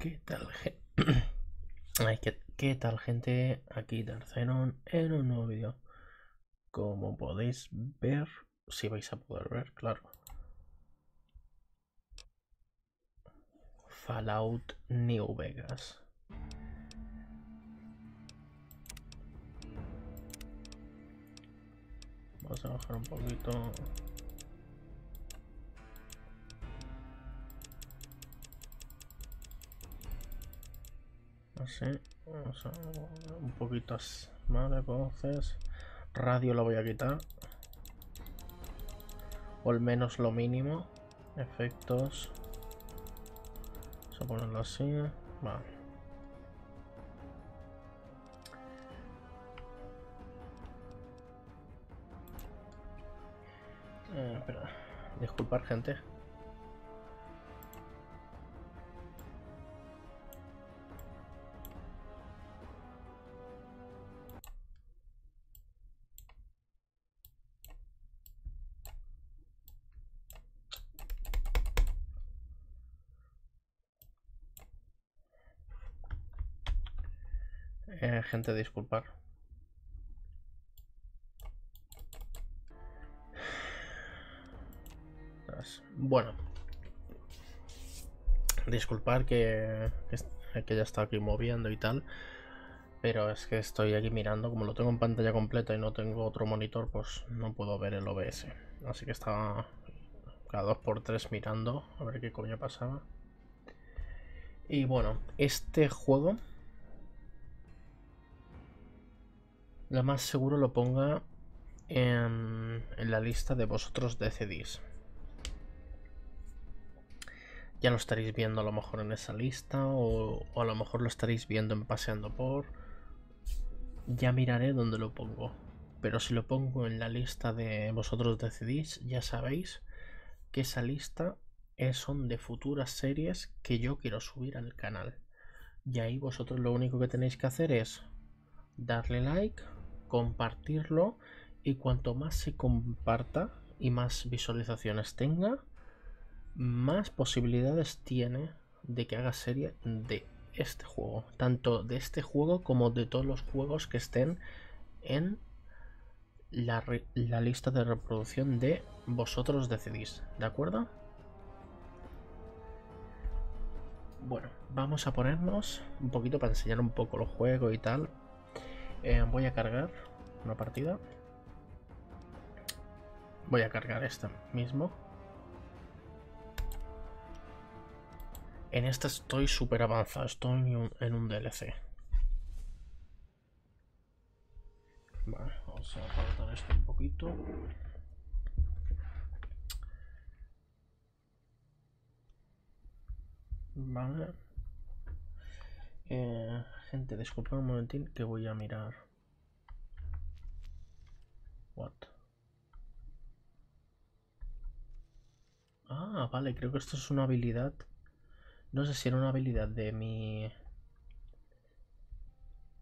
¿Qué tal, gente? ¿Qué tal, gente? Aquí Tercerón en un nuevo vídeo. Como podéis ver, si vais a poder ver, claro. Fallout New Vegas. Vamos a bajar un poquito. Así, vamos a un poquito más de voces. Radio lo voy a quitar, o al menos lo mínimo. Efectos, vamos a ponerlo así. Vale, espera, disculpad, gente. Gente, disculpar. Bueno, disculpar que ya está aquí moviendo y tal, pero es que estoy aquí mirando, como lo tengo en pantalla completa y no tengo otro monitor, pues no puedo ver el OBS, así que estaba cada 2x3 mirando a ver qué coño pasaba. Y bueno, este juego lo más seguro lo ponga en la lista de vosotros decidís. Ya lo estaréis viendo a lo mejor en esa lista, o a lo mejor lo estaréis viendo en Paseando por. Ya miraré dónde lo pongo. Pero si lo pongo en la lista de vosotros decidís, ya sabéis que esa lista son de futuras series que yo quiero subir al canal. Y ahí vosotros lo único que tenéis que hacer es darle like, compartirlo, y cuanto más se comparta y más visualizaciones tenga, más posibilidades tiene de que haga serie de este juego, tanto de este juego como de todos los juegos que estén en la lista de reproducción de vosotros decidís, ¿de acuerdo? Bueno, vamos a ponernos un poquito para enseñar un poco los juegos y tal. Voy a cargar una partida. Voy a cargar esta mismo. En esta estoy súper avanzado. Estoy en un DLC. Vale, vamos a apartar esto un poquito. Vale. Gente, disculpad un momentín que voy a mirar. What? Ah, vale, creo que esto es una habilidad. No sé si era una habilidad de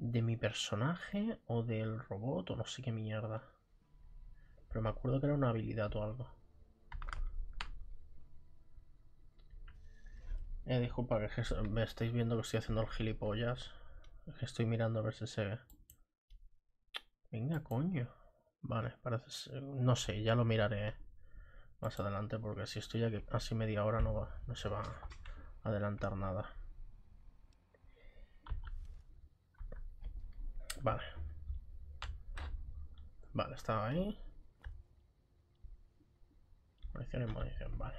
mi personaje o del robot o no sé qué mierda. Pero me acuerdo que era una habilidad o algo. Disculpa que me estáis viendo que estoy haciendo el gilipollas. Que estoy mirando a ver si se ve. Venga, coño. Vale, parece ser, no sé, ya lo miraré más adelante, porque si estoy aquí así media hora no se va a adelantar nada. Vale. Vale, estaba ahí. Munición y munición, vale.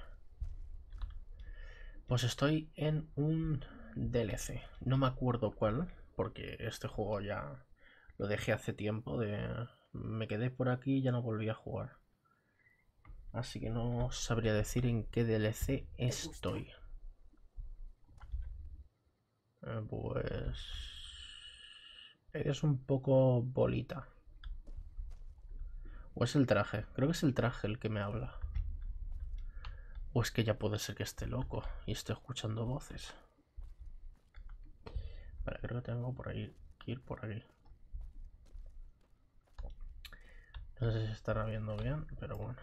Pues estoy en un DLC. No me acuerdo cuál, porque este juego ya lo dejé hace tiempo. Me quedé por aquí y ya no volví a jugar. Así que no sabría decir en qué DLC estoy. Pues es un poco bolita. O es el traje. Creo que es el traje el que me habla. O es que ya puede ser que esté loco y esté escuchando voces. Vale, creo que tengo por ahí, que ir por aquí. No sé si estará viendo bien, pero bueno.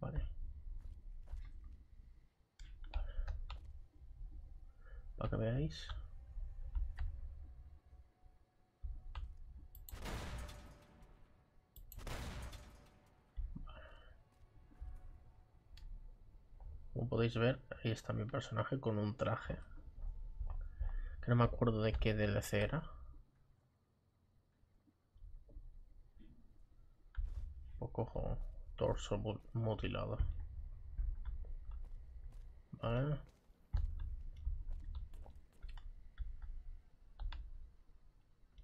Vale. veáis. Como podéis ver, ahí está mi personaje con un traje. Que no me acuerdo de qué DLC era. Un poco torso mutilado. Vale.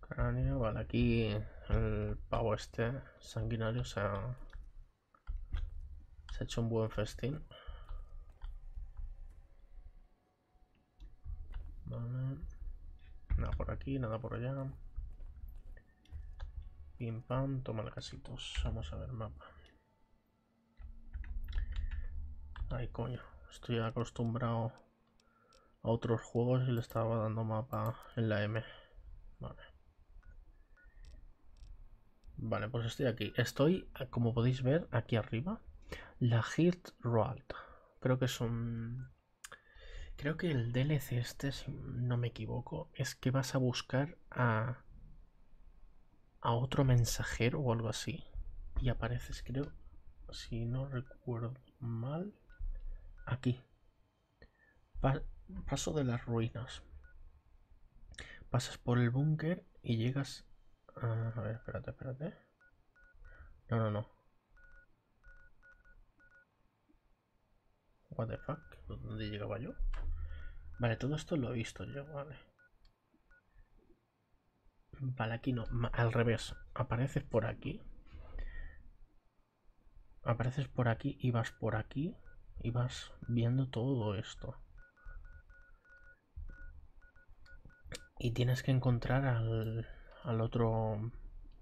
Cráneo, vale, aquí el pavo este sanguinario se ha hecho un buen festín. Vale. Nada por aquí, nada por allá. Pim pam, toma el casitos. Vamos a ver mapa. Ay, coño. Estoy acostumbrado a otros juegos y le estaba dando mapa en la M. Vale. Vale, pues estoy aquí. Estoy, como podéis ver, aquí arriba. La Hirt Road. Creo que es un... Creo que el DLC este, si no me equivoco, es que vas a buscar a otro mensajero o algo así. Y apareces, creo, si no recuerdo mal, aquí. Paso de las ruinas. Pasas por el búnker y llegas... a ver, espérate, espérate. No, no, no. What the fuck? ¿Dónde llegaba yo? Vale, todo esto lo he visto yo, vale. Vale, aquí no, al revés. Apareces por aquí. Apareces por aquí y vas por aquí. Y vas viendo todo esto. Y tienes que encontrar al otro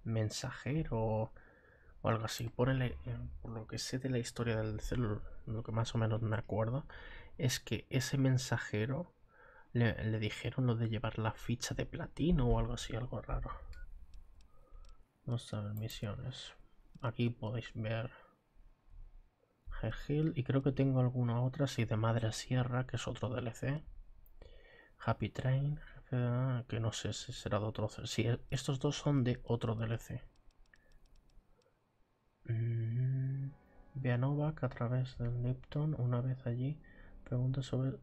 mensajero o algo así. Por lo que sé de la historia del celular, lo que más o menos me acuerdo, es que ese mensajero le dijeron lo de llevar la ficha de platino o algo así, algo raro. Vamos a ver misiones. Aquí podéis ver Hell y creo que tengo alguna otra, sí, de Madre Sierra, que es otro DLC. Happy Train, que no sé si será de otro DLC. Sí, estos dos son de otro DLC. Ve a Novak a través del Lipton. Una vez allí, pregunta sobre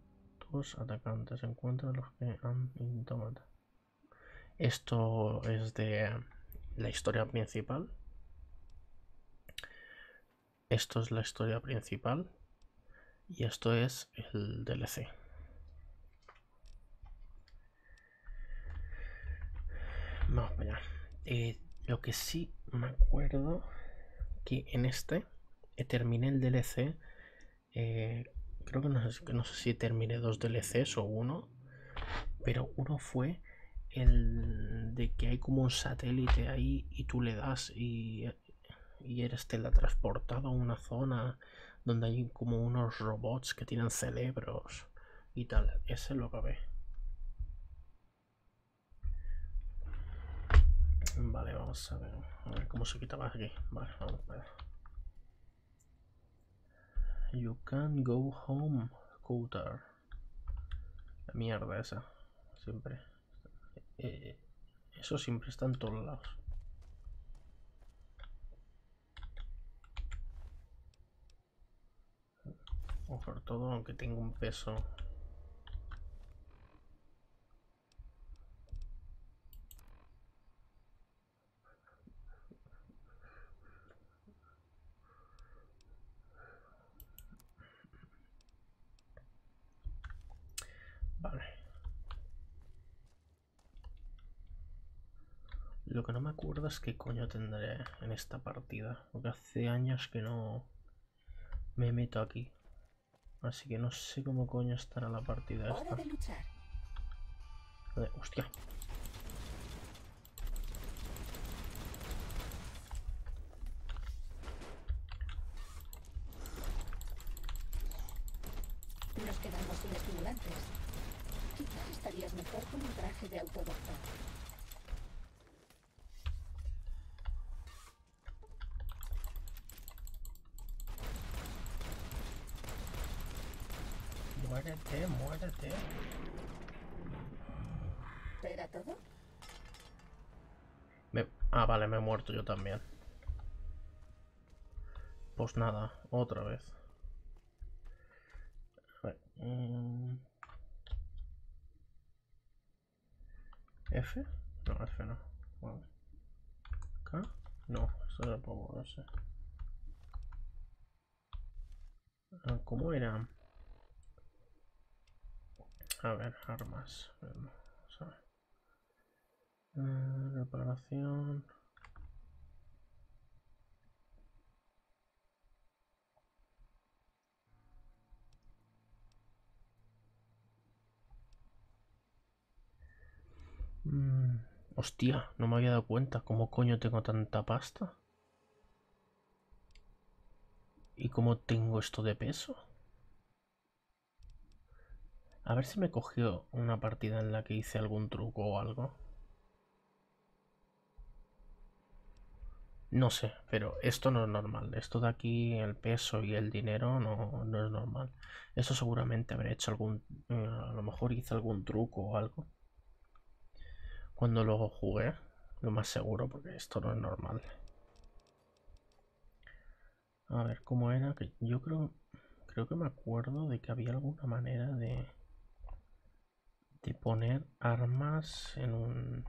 tus atacantes. Encuentra los que han intentado matar. Esto es de la historia principal. Esto es la historia principal. Y esto es el DLC. Vamos para allá. Lo que sí me acuerdo que en este... terminé el DLC, creo que no sé si terminé dos DLCs o uno, pero uno fue el de que hay como un satélite ahí y tú le das y eres teletransportado a una zona donde hay como unos robots que tienen cerebros y tal. Ese lo acabé. Vale, vamos a ver cómo se quitaba aquí. Vale, vamos a ver. You can go home, Couter. La mierda esa. Siempre. Eso siempre está en todos lados. Por todo, aunque tengo un peso. Lo que no me acuerdo es qué coño tendré en esta partida, porque hace años que no me meto aquí. Así que no sé cómo coño estará la partida esta. Hora de luchar. Hostia. Nos quedamos sin estimulantes. Quizás estarías mejor con un traje de autodoctor. Muérete, muérete. esto era todo. Ah, vale, me he muerto yo también. Pues nada, otra vez. A ver. F. No, F no. Vale. K. No, eso era para moverse. ¿Cómo era? A ver, armas. Vamos a ver. Reparación. Hostia, no me había dado cuenta. ¿Cómo coño tengo tanta pasta? ¿Y cómo tengo esto de peso? A ver si me cogió una partida en la que hice algún truco o algo. No sé, pero esto no es normal. Esto de aquí, el peso y el dinero, no es normal. Esto seguramente habré hecho algún... a lo mejor hice algún truco o algo cuando lo jugué, lo más seguro, porque esto no es normal. A ver, ¿cómo era? Que yo creo que me acuerdo de que había alguna manera de poner armas en un...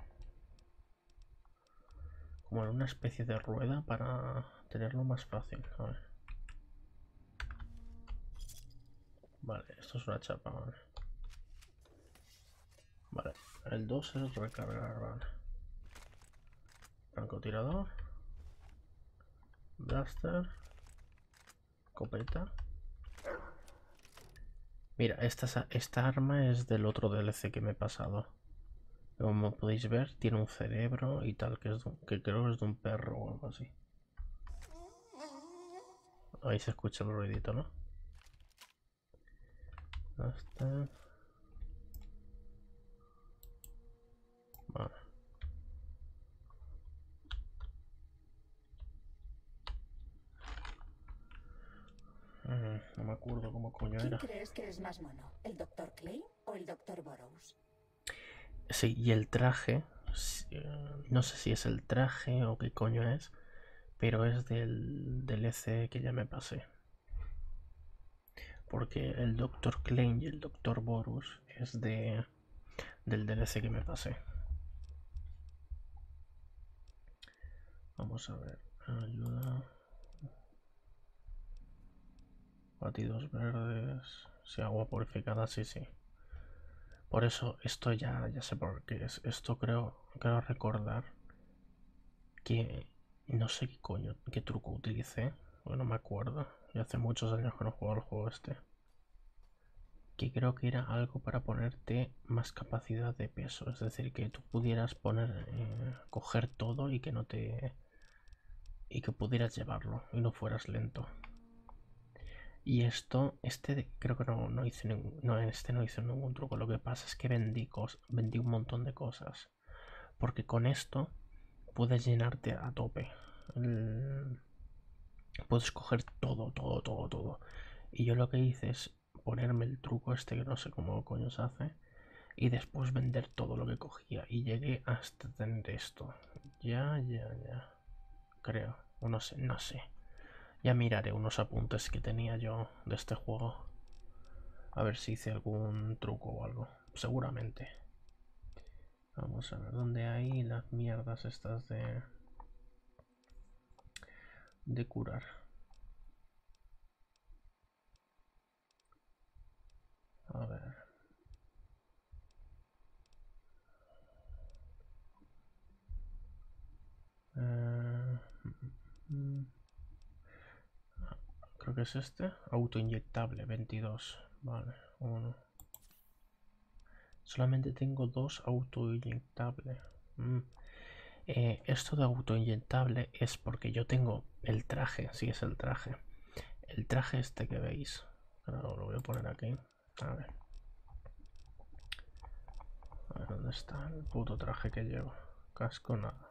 como en una especie de rueda para tenerlo más fácil. A ver. Vale, esto es una chapa, vale. Vale, el 2 es recargar, vale. Francotirador. Blaster. Escopeta. Mira, esta arma es del otro DLC que me he pasado. Como podéis ver, tiene un cerebro y tal, que creo que es de un perro o algo así. Ahí se escucha el ruidito, ¿no? Hasta... Vale. No me acuerdo cómo coño era. ¿Quién crees que es más mono? ¿El Dr. Klein o el Dr. Borous? Sí, y el traje, no sé si es el traje o qué coño es, pero es del EC que ya me pasé. Porque el Dr. Klein y el Dr. Borous es del DLC que me pasé. Vamos a ver, ayuda. Batidos verdes, sí, agua purificada, sí. Por eso, esto ya sé por qué es. Esto creo recordar que no sé qué coño, qué truco utilicé. Bueno, no me acuerdo. Ya hace muchos años que no juego al juego este. Que creo que era algo para ponerte más capacidad de peso. Es decir, que tú pudieras coger todo y que no te... y que pudieras llevarlo y no fueras lento. Y creo que no hice ningún truco. Lo que pasa es que vendí un montón de cosas. Porque con esto puedes llenarte a tope. Puedes coger todo. Y yo lo que hice es ponerme el truco este que no sé cómo coño se hace. Y después vender todo lo que cogía. Y llegué hasta tener esto. Ya. Creo. O no sé. Ya miraré unos apuntes que tenía yo de este juego. A ver si hice algún truco o algo. Seguramente. Vamos a ver dónde hay las mierdas estas de curar. A ver. Creo que es este, autoinyectable, 22, vale, 1. Solamente tengo 2 autoinyectables. Esto de autoinyectable es porque yo tengo el traje, sí es el traje. El traje este que veis, claro, lo voy a poner aquí, a ver dónde está el puto traje que llevo, casco nada.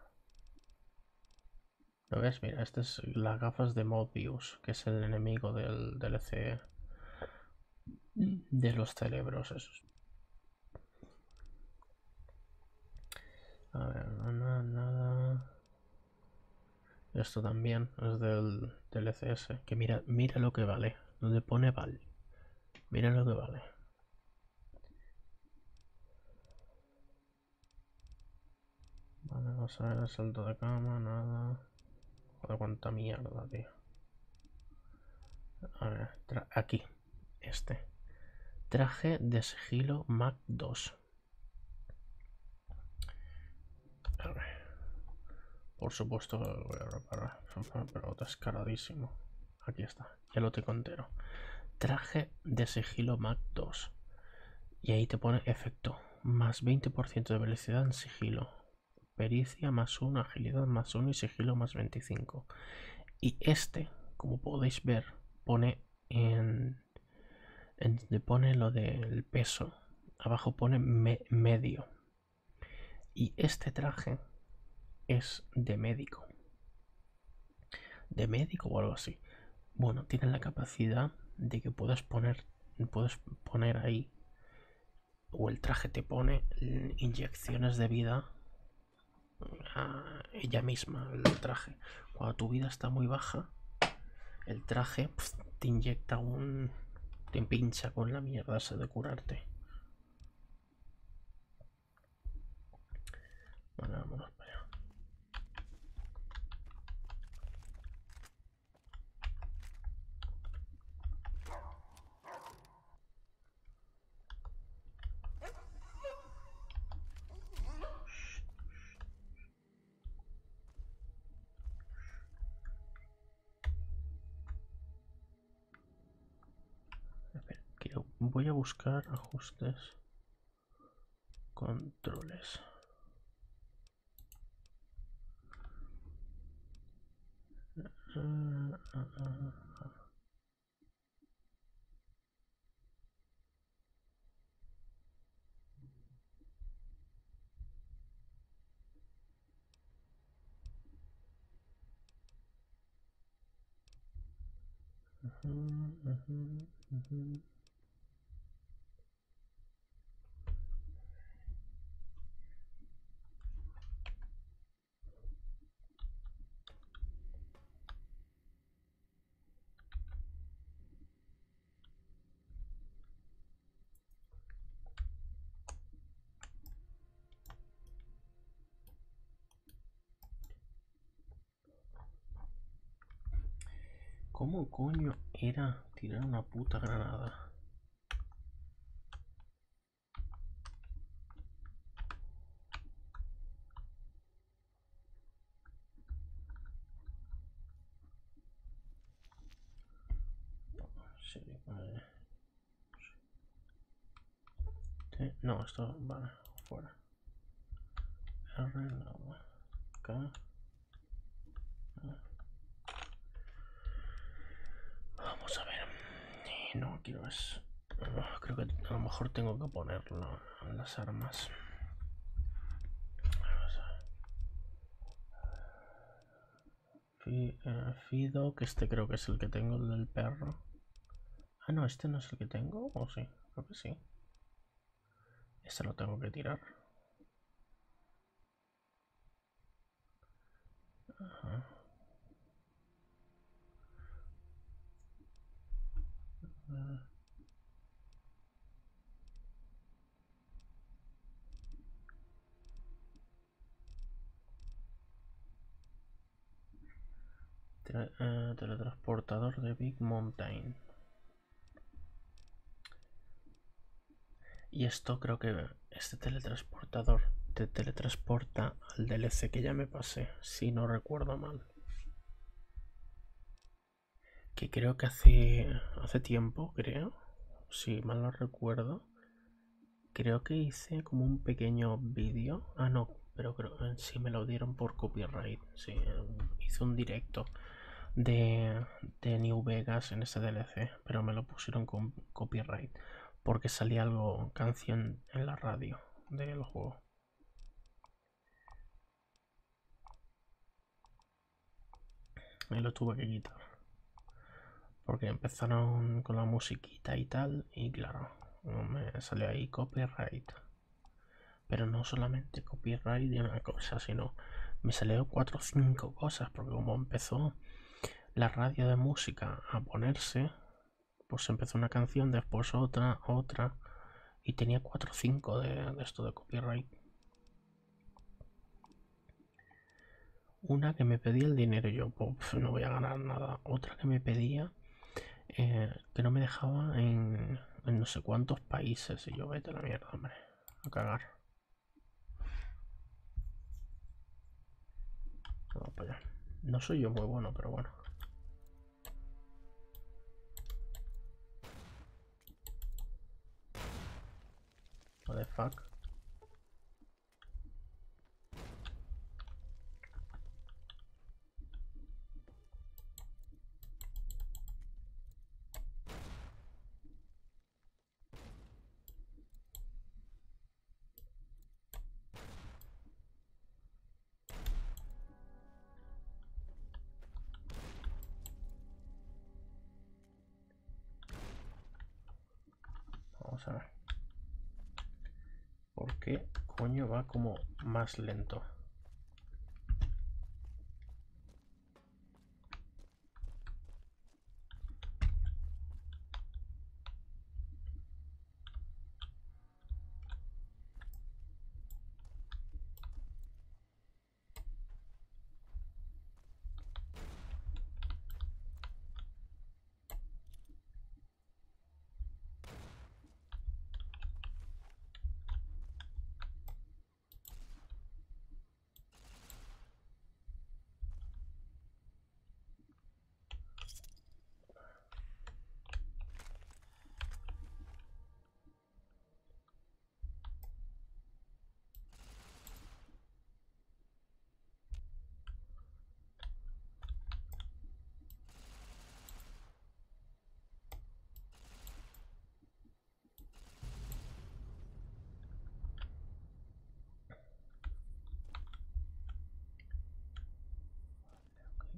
¿Lo ves? Mira, estas son las gafas de Mobius, que es el enemigo del DLC de los cerebros esos. A ver, nada, nada. Esto también es del LCS. Que mira lo que vale. Donde pone val. Mira lo que vale. Vale, vamos a ver el salto de cama, nada. Joder, cuánta mierda, tío. A ver, aquí. Este. Traje de sigilo Mac 2. A ver. Por supuesto lo voy a reparar. Pero descaradísimo. Aquí está. Ya lo tengo entero. Traje de sigilo Mac 2. Y ahí te pone efecto. Más 20% de velocidad en sigilo. Pericia más 1, agilidad más 1 y sigilo más 25. Y este, como podéis ver, pone pone lo del peso. Abajo pone medio. Y este traje es de médico. De médico o algo así. Bueno, tiene la capacidad de que puedes poner ahí. O el traje te pone inyecciones de vida. A ella misma, el traje. Cuando tu vida está muy baja, el traje te inyecta te pincha con la mierda esa de curarte. Bueno, vámonos para allá. Voy a buscar ajustes, controles. ¿Cómo coño era tirar una puta granada? No, esto va fuera. R, no, K. Vamos a ver. No quiero eso. Creo que a lo mejor tengo que ponerlo en las armas. Vamos a ver. Fido, que este creo que es el que tengo, el del perro. Ah, no, este no es el que tengo. O sí, creo que sí. Este lo tengo que tirar. Ajá. Teletransportador de Big Mountain. Y esto creo que este teletransportador te teletransporta al DLC que ya me pasé, si no recuerdo mal. Que creo que hace tiempo, creo, si mal no recuerdo. Creo que hice como un pequeño vídeo. Ah, no, pero creo que sí me lo dieron por copyright. Sí, hice un directo de New Vegas en ese DLC, pero me lo pusieron con copyright. Porque salía algo, canción en la radio del juego. Me lo tuve que quitar. Porque empezaron con la musiquita y tal. Y claro, me salió ahí copyright. pero no solamente copyright de una cosa, sino me salió 4 o 5 cosas, porque como empezó la radio de música a ponerse, pues empezó una canción, después otra, y tenía 4 o 5 de esto de copyright. Una que me pedía el dinero, yo pues, no voy a ganar nada. Otra que me pedía que no me dejaba en no sé cuántos países, y yo vete a la mierda, hombre, a cagar. Vamos para allá. No soy yo muy bueno, pero bueno. What the fuck. Vamos a ver. ¿Por qué coño va como más lento?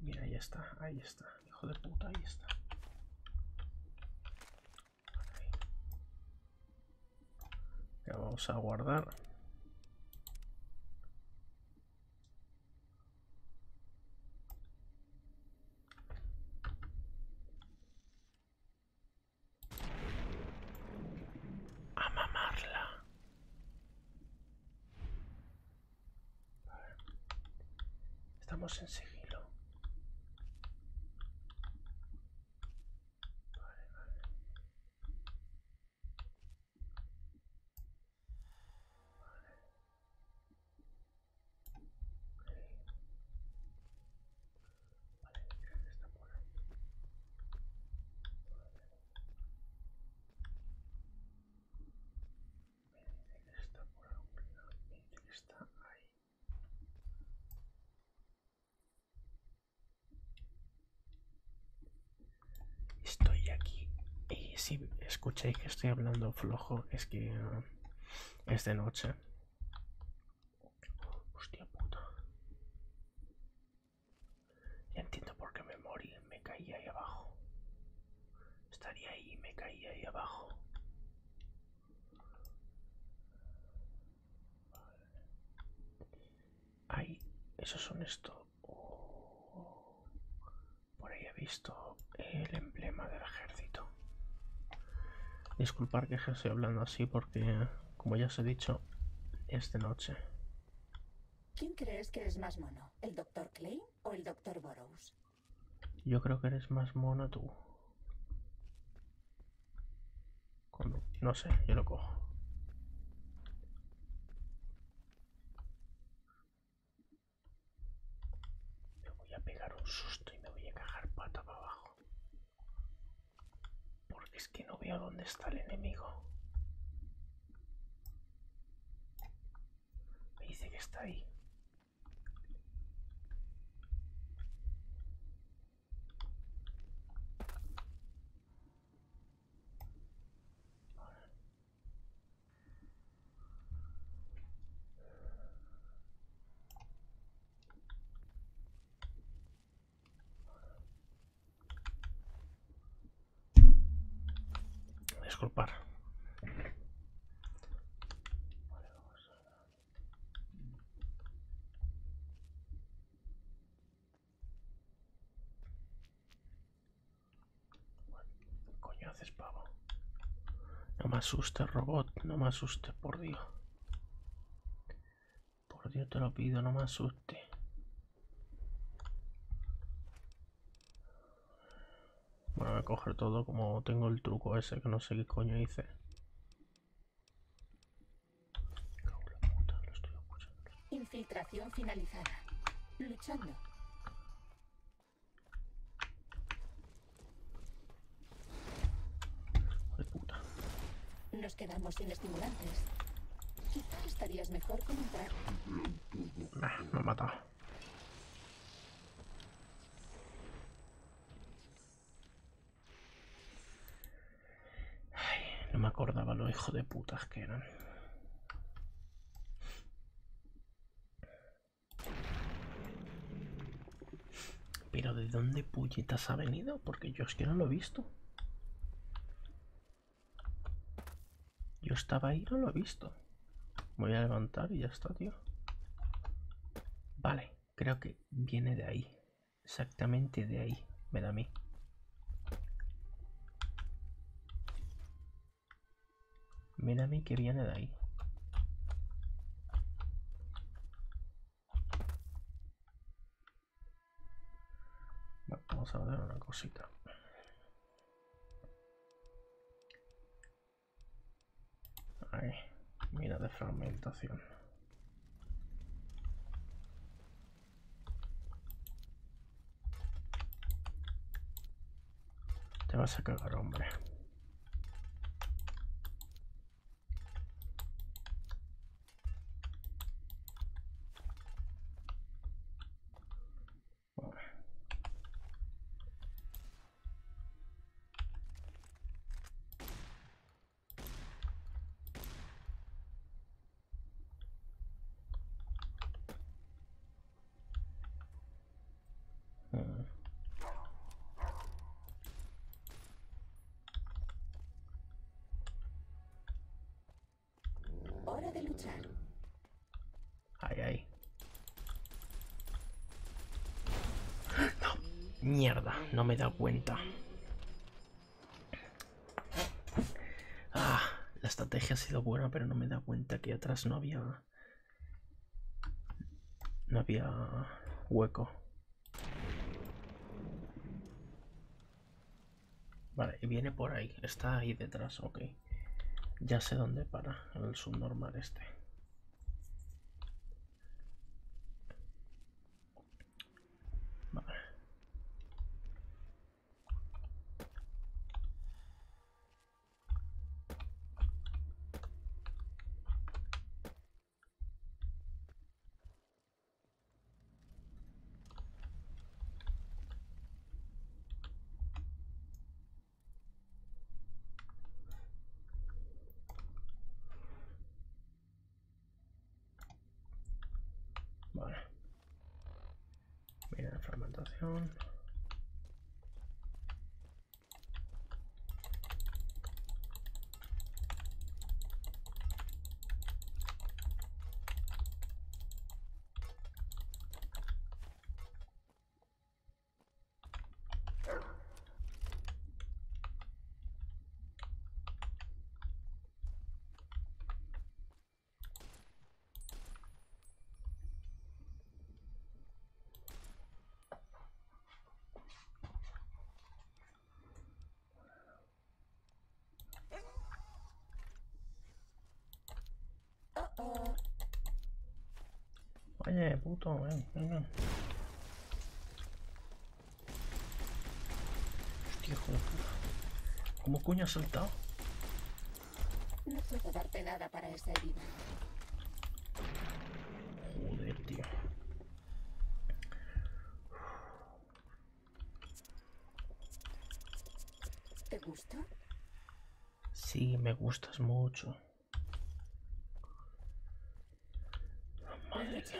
Mira, ahí está, hijo de puta, ahí está. Ya vamos a guardar. Estamos en sigilo. Si escucháis que estoy hablando flojo, es que es de noche. Hostia puta. Ya entiendo por qué me morí, me caí ahí abajo. Estaría ahí, me caí ahí abajo. Ahí, esos son estos. Oh. Por ahí he visto el emblema del ejército. Disculpar que estoy hablando así porque, como ya os he dicho, es de noche. ¿Quién crees que eres más mono? ¿El Dr. Klein o el Dr. Borous? Yo creo que eres más mono tú. Cuando, no sé, yo lo cojo. Me voy a pegar un susto y me voy a cagar pata para abajo. Es que no veo dónde está el enemigo. Me dice que está ahí. Disculpar. Vale, vamos a ver. No me asustes, robot, no me asustes, por Dios. Por Dios te lo pido, no me asustes. Bueno, voy a coger todo como tengo el truco ese que no sé qué coño hice. Infiltración finalizada. Luchando. De puta. Nos quedamos sin estimulantes. Quizá estarías mejor con entrar. Me ha matado. Ay, no me acordaba los hijos de putas que eran. Pero ¿de dónde puñetas ha venido? Porque yo es que no lo he visto. Yo estaba ahí, no lo he visto. Voy a levantar y ya está, tío. Vale, creo que viene de ahí. Exactamente de ahí. Ven a mí. Ven a mí que viene de ahí. Vamos a ver una cosita. Ahí, mira, de fragmentación. Te vas a cagar, hombre. Mierda, no me he dado cuenta. Ah, la estrategia ha sido buena, pero no me he dado cuenta que atrás no había hueco. Vale, y viene por ahí. Está ahí detrás, ok. Ya sé dónde para el subnormal este. Oye, puto, venga. Hostia, hijo de puta. ¿Cómo coño ha saltado? No puedo darte nada para esa herida. Joder, tío. ¿Te gusta? Sí, me gustas mucho.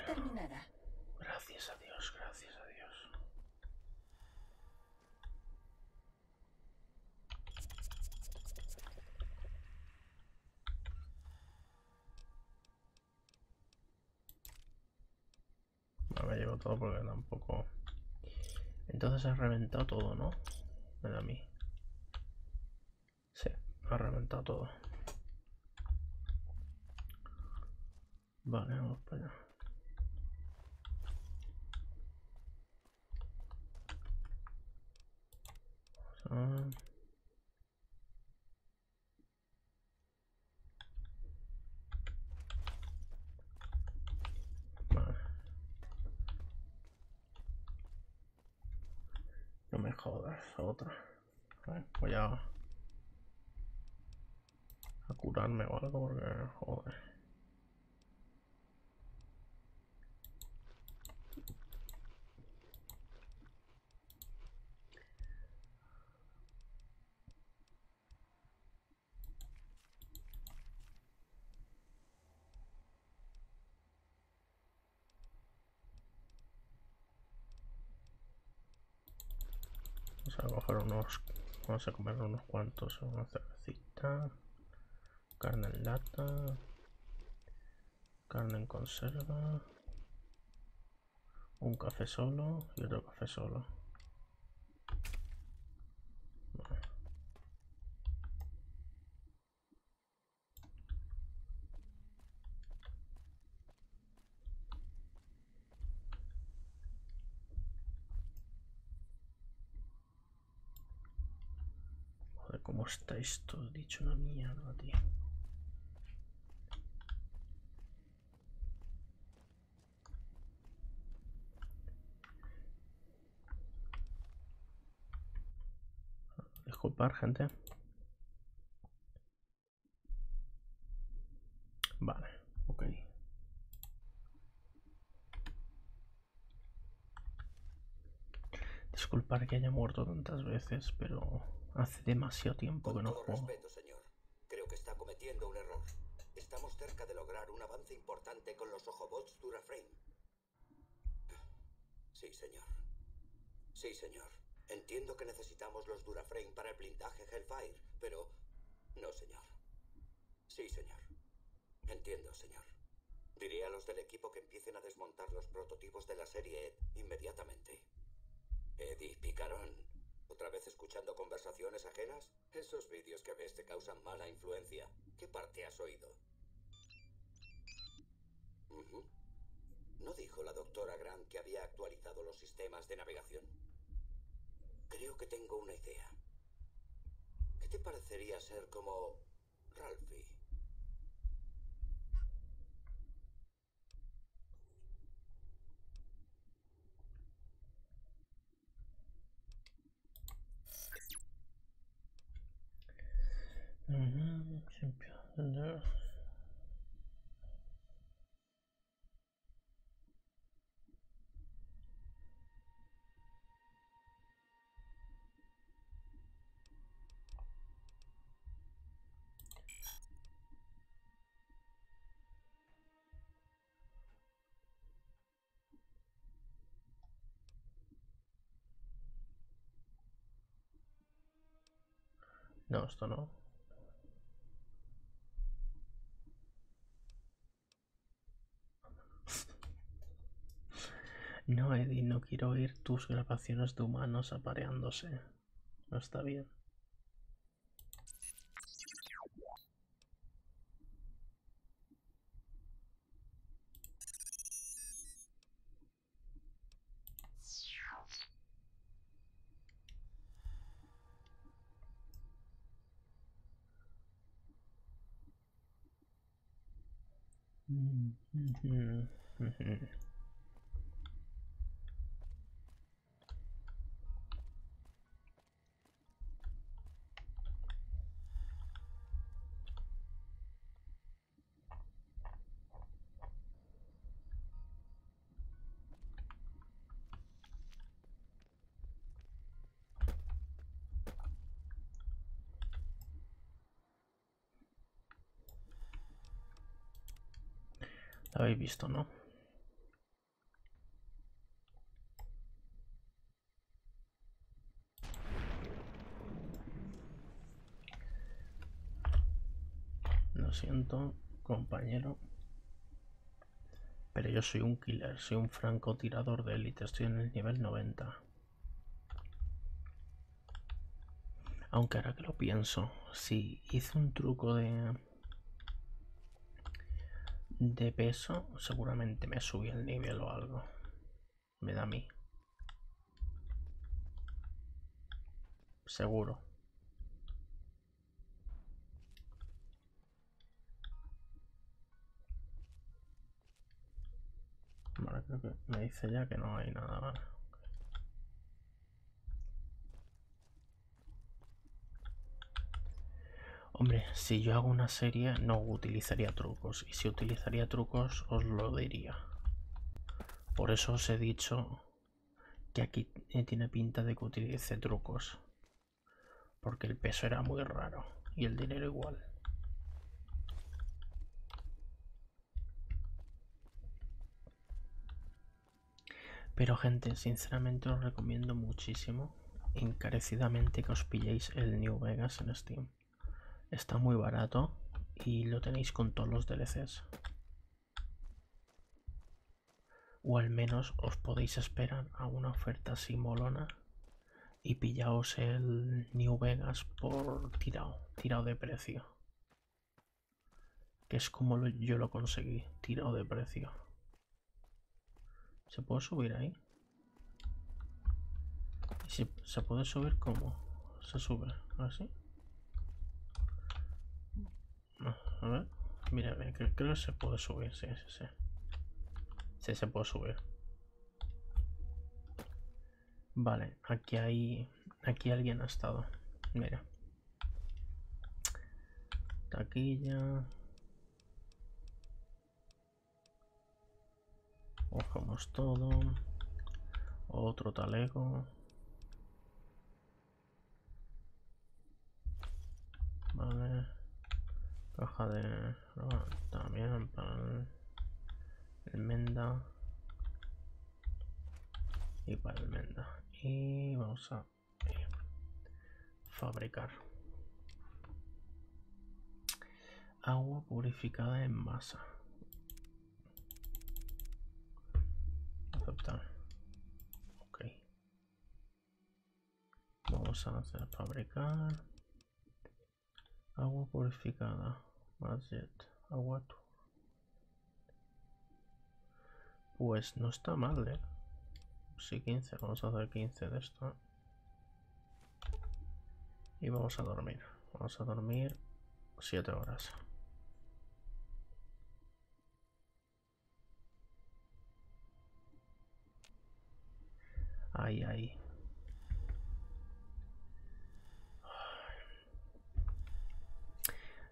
Terminada. Gracias a Dios, gracias a Dios. No me llevo todo porque tampoco. Entonces has reventado todo, ¿no? Ven a mí. Sí, has reventado todo. Vale, vamos para allá. Vamos a... No me jodas, otra. A ver, voy a curarme o algo porque joder. Vamos a comer unos cuantos, una cervecita, carne en lata, carne en conserva, un café solo y otro café solo. Vale. ¿Cómo está esto? He dicho una mierda, tío. Disculpad, gente. Vale, ok. Disculpad que haya muerto tantas veces, pero... hace demasiado tiempo que no juego. Con todo respeto, señor. Creo que está cometiendo un error. Estamos cerca de lograr un avance importante con los OjoBots Duraframe. Sí, señor. Sí, señor. Entiendo que necesitamos los Duraframe para el blindaje Hellfire, pero... no, señor. Sí, señor. Entiendo, señor. Diré a los del equipo que empiecen a desmontar los prototipos de la serie Ed inmediatamente. Eddie Picarón. ¿Otra vez escuchando conversaciones ajenas? Esos vídeos que ves te causan mala influencia. ¿Qué parte has oído? ¿No dijo la doctora Grant que había actualizado los sistemas de navegación? Creo que tengo una idea. ¿Qué te parecería ser como... Ralphie? No, esto no. No, Eddie, no quiero oír tus grabaciones de humanos apareándose. No está bien. Lo habéis visto, ¿no? Lo siento, compañero. Pero yo soy un killer, soy un francotirador de élite, estoy en el nivel 90. Aunque ahora que lo pienso, sí, hice un truco de... de peso, seguramente me subí el nivel o algo. Me da a mí. Seguro. Vale, creo que me dice ya que no hay nada, vale. Hombre, si yo hago una serie no utilizaría trucos, y si utilizaría trucos os lo diría. Por eso os he dicho que aquí tiene pinta de que utilice trucos, porque el peso era muy raro y el dinero igual. Pero gente, sinceramente os recomiendo muchísimo, encarecidamente, que os pilléis el New Vegas en Steam. Está muy barato y lo tenéis con todos los DLCs. O al menos os podéis esperar a una oferta así molona y pillaos el New Vegas por tirado de precio. Que es como yo lo conseguí, tirado de precio. ¿Se puede subir ahí? ¿Y si se puede subir cómo? ¿Se sube así? A ver, mira, creo que se puede subir, sí. Sí, se puede subir. Vale, aquí hay... Aquí alguien ha estado. Mira. Taquilla. Cogemos todo. Otro talego. Vale. Caja de... también para almendra y para almendra, y vamos a fabricar agua purificada en masa, aceptar, ok, vamos a hacer fabricar agua purificada. Agua. Pues no está mal, ¿eh? Sí, 15. Vamos a hacer 15 de esto. Y vamos a dormir. Vamos a dormir 7 horas. Ahí, ahí.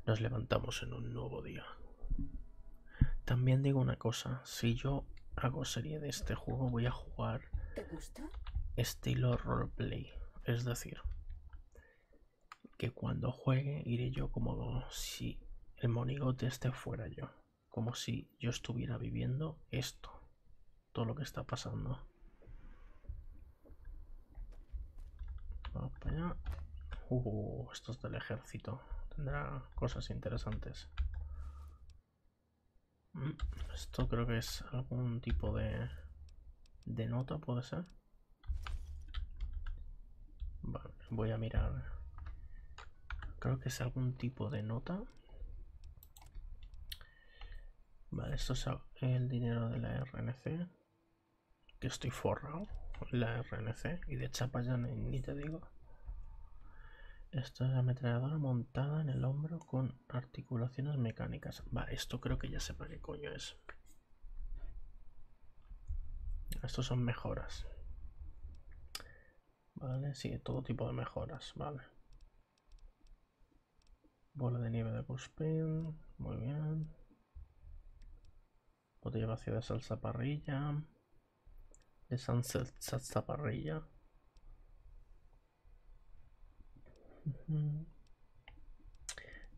Nos levantamos en un nuevo día. También digo una cosa, si yo hago serie de este juego voy a jugar estilo roleplay, es decir, que cuando juegue iré yo como si el monigote este fuera yo, como si yo estuviera viviendo esto, todo lo que está pasando. Vamos para allá. Esto es del ejército. Tendrá cosas interesantes. Esto creo que es algún tipo de nota, puede ser. Vale, voy a mirar. Creo que es algún tipo de nota. Vale, esto es el dinero de la RNC. Que estoy forrado. La RNC. Y de chapas ya ni te digo. Esto es ametralladora montada en el hombro con articulaciones mecánicas. Vale, esto creo que ya sepa qué coño es. Estos son mejoras. Vale, sí, todo tipo de mejoras, vale. Bola de nieve de Cuspin, muy bien. Botella vacía de salsa parrilla. De salsa parrilla.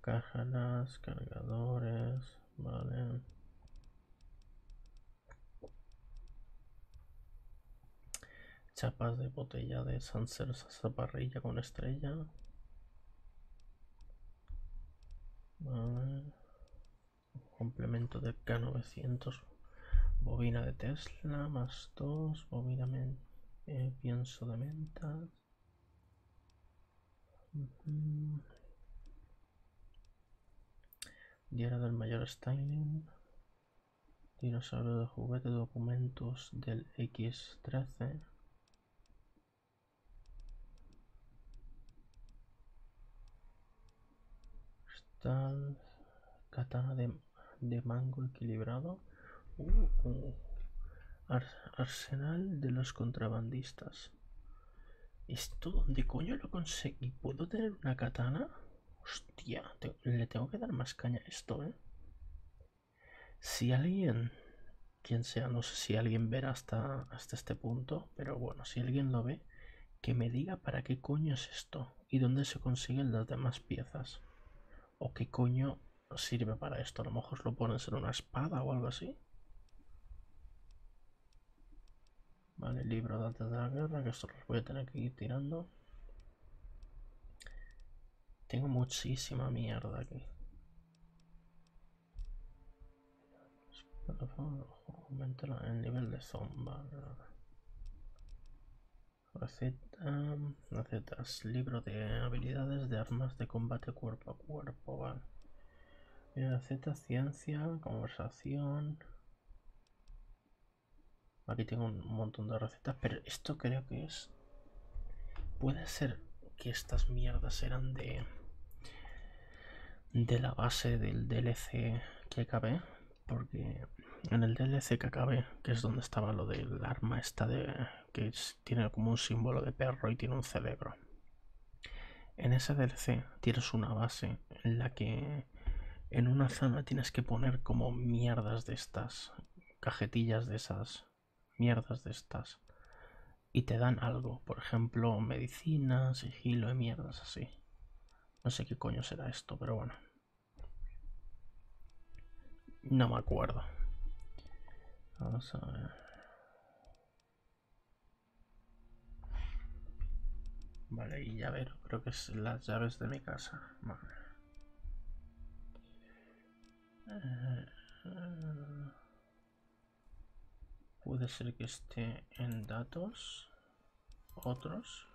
Cajas, cargadores, vale. Chapas de botella de Sanser, zaparrilla con estrella. Vale. Complemento de K900. Bobina de Tesla, más 2. Bobina, pienso de mentas. Diario del mayor Stein, Dinosaurio de juguete, documentos del X-13. Cristal, katana de mango equilibrado. Arsenal de los contrabandistas. ¿Esto dónde coño lo conseguí? ¿Puedo tener una katana? Hostia, le tengo que dar más caña a esto, ¿eh? Si alguien, quien sea, no sé si alguien verá hasta este punto, pero bueno, si alguien lo ve, que me diga para qué coño es esto y dónde se consiguen las demás piezas. O qué coño sirve para esto. A lo mejor lo pones en una espada o algo así. Vale, libro de antes de la guerra, que esto los voy a tener que ir tirando. Tengo muchísima mierda aquí. Aumenta el nivel de sombra. Recetas, libro de habilidades de armas de combate cuerpo a cuerpo, vale. Recetas, ciencia, conversación. Aquí tengo un montón de recetas, pero esto creo que es... Puede ser que estas mierdas eran de la base del DLC que acabé. Porque en el DLC que acabé, que es donde estaba lo del arma esta tiene como un símbolo de perro y tiene un cerebro. En ese DLC tienes una base en la que en una zona tienes que poner como mierdas de estas, cajetillas de esas, mierdas de estas. Y te dan algo, por ejemplo, medicina, sigilo y mierdas así. No sé qué coño será esto, pero bueno. No me acuerdo. Vamos a ver. Vale, y llavero. Creo que es las llaves de mi casa. Vale. Puede ser que esté en datos. Otros.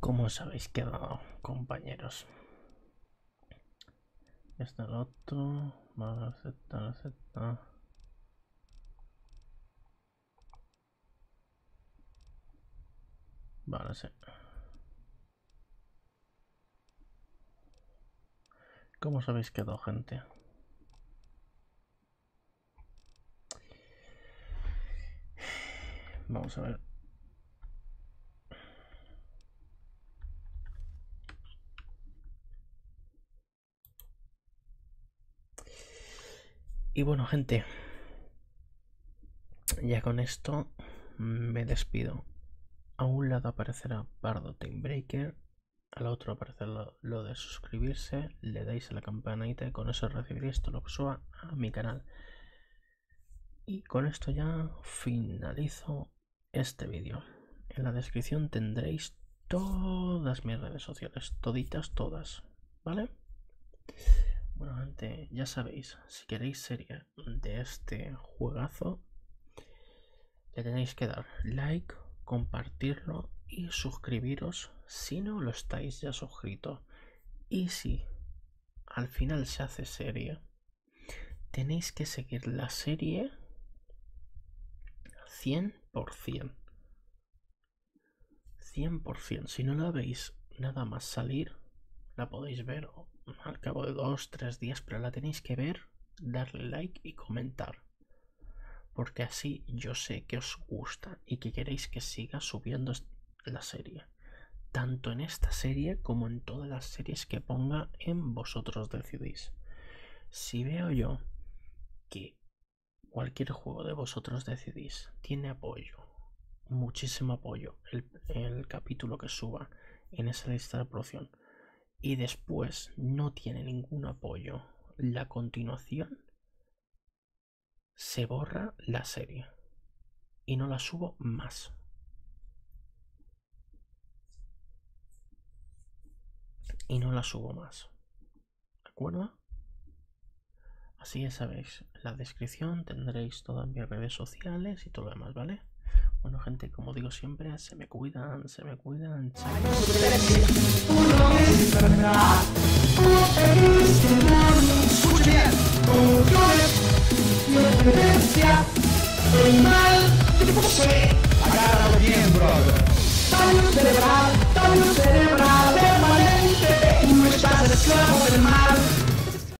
¿Cómo os habéis quedado, compañeros? Este es el otro. Vale, acepta, acepta. Vale, sí. ¿Cómo os habéis quedado, gente? Vamos a ver. Y bueno, gente, ya con esto me despido. A un lado aparecerá Bardo Timebreaker, al otro aparecerá lo de suscribirse, le dais a la campanita y con eso recibiréis todo lo que suba a mi canal. Y con esto ya finalizo este vídeo. En la descripción tendréis todas mis redes sociales, toditas, todas, ¿vale? Bueno, gente, ya sabéis, si queréis serie de este juegazo, le tenéis que dar like, compartirlo y suscribiros si no lo estáis ya suscrito. Y si al final se hace serie, tenéis que seguir la serie 100%. 100%. Si no la veis nada más salir, la podéis ver al cabo de 2 o 3 días, pero la tenéis que ver, darle like y comentar. Porque así yo sé que os gusta y que queréis que siga subiendo la serie. Tanto en esta serie como en todas las series que ponga, en vosotros decidís. Si veo yo que cualquier juego de vosotros decidís tiene apoyo, muchísimo apoyo, el capítulo que suba en esa lista de producción, y después no tiene ningún apoyo la continuación, se borra la serie y no la subo más. Y no la subo más. ¿De acuerdo? Así ya sabéis, en la descripción tendréis todas mis redes sociales y todo lo demás, ¿vale? Bueno, gente, como digo siempre, se me cuidan. El mal que te posee, agárralo bien, brother. Daño cerebral permanente. No estás esclavo del mal.